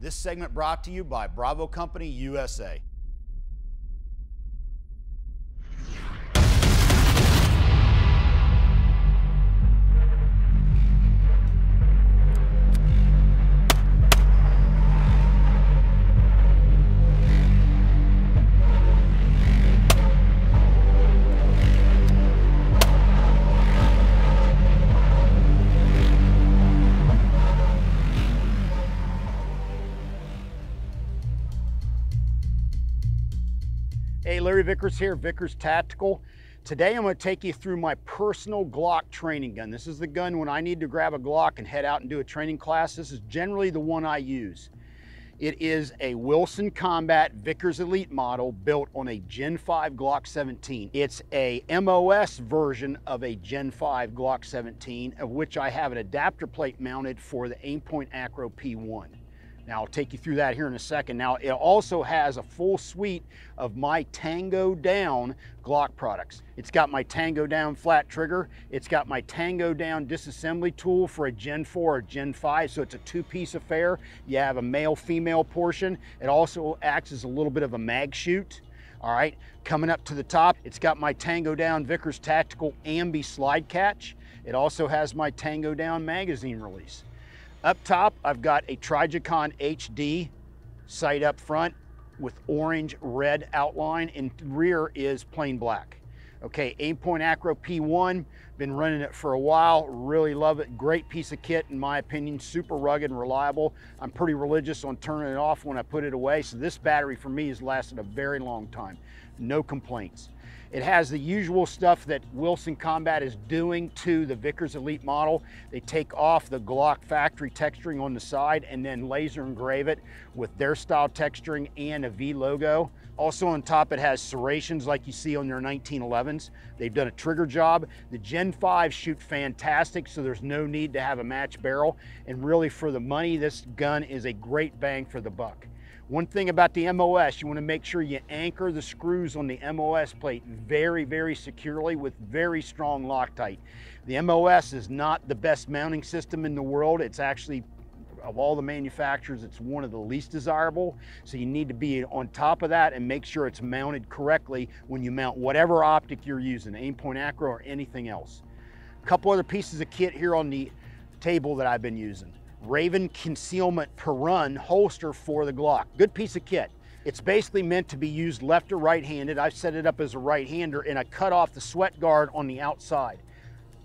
This segment brought to you by Bravo Company USA. Hey, Larry Vickers here, Vickers Tactical. Today I'm going to take you through my personal Glock training gun. This is the gun when I need to grab a Glock and head out and do a training class. This is generally the one I use. It is a Wilson Combat Vickers Elite model built on a Gen 5 Glock 17. It's a MOS version of a Gen 5 Glock 17, of which I have an adapter plate mounted for the Aimpoint Acro P1. Now, I'll take you through that here in a second. Now, it also has a full suite of my Tango Down Glock products. It's got my Tango Down flat trigger. It's got my Tango Down disassembly tool for a Gen 4 or Gen 5, so it's a two-piece affair. You have a male-female portion. It also acts as a little bit of a mag chute. All right, coming up to the top, it's got my Tango Down Vickers Tactical Ambi slide catch. It also has my Tango Down magazine release. Up top, I've got a Trijicon HD sight up front with orange-red outline, and rear is plain black. Okay, Aimpoint Acro P1, been running it for a while, really love it. Great piece of kit, in my opinion, super rugged and reliable. I'm pretty religious on turning it off when I put it away, so this battery for me has lasted a very long time. No complaints. It has the usual stuff that Wilson Combat is doing to the Vickers Elite model. They take off the Glock factory texturing on the side and then laser engrave it with their style texturing and a V logo. Also on top, it has serrations like you see on their 1911s. They've done a trigger job. The Gen 5 shoot fantastic, so there's no need to have a match barrel. And really for the money, this gun is a great bang for the buck. One thing about the MOS, you want to make sure you anchor the screws on the MOS plate very, very securely with very strong Loctite. The MOS is not the best mounting system in the world. It's actually, of all the manufacturers, it's one of the least desirable. So you need to be on top of that and make sure it's mounted correctly when you mount whatever optic you're using, Aimpoint Acro or anything else. A couple other pieces of kit here on the table that I've been using. Raven Concealment Perun holster for the Glock. Good piece of kit. It's basically meant to be used left or right-handed. I've set it up as a right-hander and I cut off the sweat guard on the outside.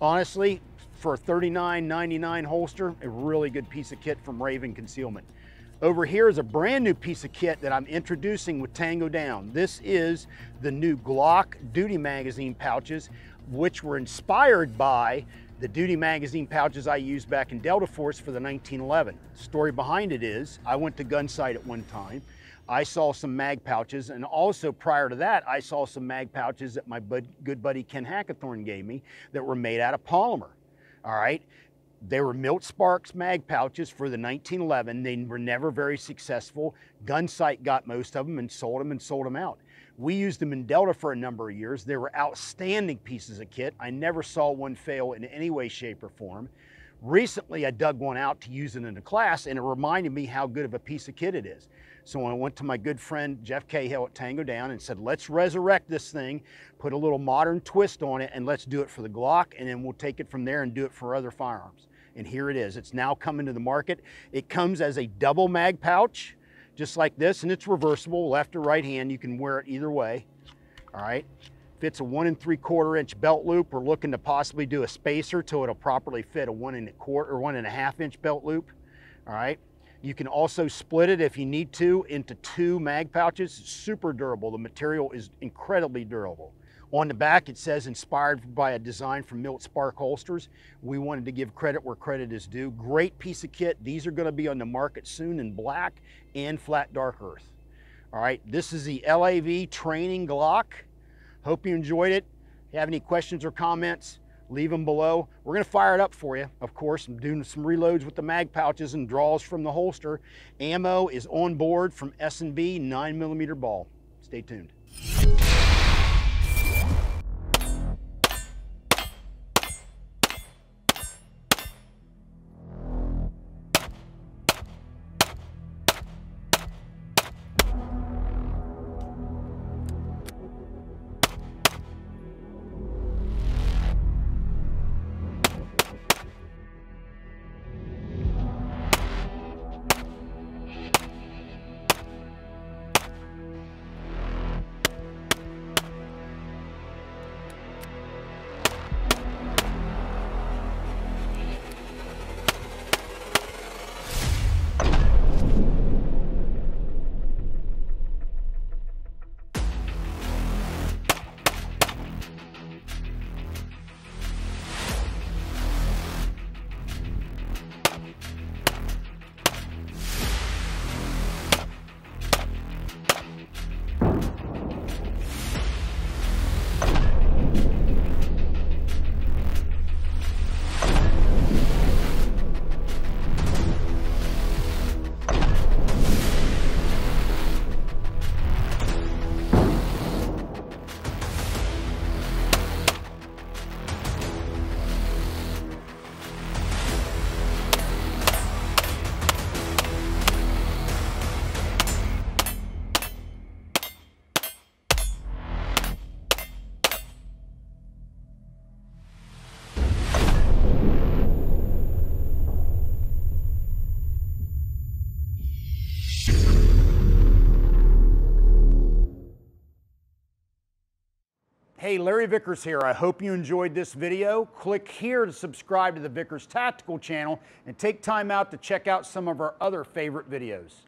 Honestly, for a $39.99 holster, a really good piece of kit from Raven Concealment. Over here is a brand new piece of kit that I'm introducing with Tango Down. This is the new Glock Duty Magazine pouches, which were inspired by the Duty Magazine pouches I used back in Delta Force for the 1911. The story behind it is, I went to Gunsite at one time. I saw some mag pouches, and also prior to that, I saw some mag pouches that my good buddy Ken Hackathorn gave me that were made out of polymer, all right? They were Milt Sparks mag pouches for the 1911. They were never very successful. Gunsite got most of them and sold them out. We used them in Delta for a number of years. They were outstanding pieces of kit. I never saw one fail in any way, shape, or form. Recently, I dug one out to use it in a class, and it reminded me how good of a piece of kit it is. So when I went to my good friend, Jeff Cahill at Tango Down, and said, let's resurrect this thing, put a little modern twist on it, and let's do it for the Glock, and then we'll take it from there and do it for other firearms. And here it is. It's now coming to the market. It comes as a double mag pouch, just like this, and it's reversible, left or right hand. You can wear it either way, all right? Fits a 1 3/4 inch belt loop. We're looking to possibly do a spacer till it'll properly fit a 1 1/4 or 1 1/2 inch belt loop, all right? You can also split it if you need to into two mag pouches. It's super durable. The material is incredibly durable. On the back, it says inspired by a design from Milt Sparks holsters. We wanted to give credit where credit is due. Great piece of kit. These are going to be on the market soon in black and flat dark earth. All right, this is the LAV Training Glock. Hope you enjoyed it. If you have any questions or comments, leave them below. We're gonna fire it up for you, of course. I'm doing some reloads with the mag pouches and draws from the holster. Ammo is on board from S&B 9mm ball. Stay tuned. Hey, Larry Vickers here. I hope you enjoyed this video. Click here to subscribe to the Vickers Tactical channel and take time out to check out some of our other favorite videos.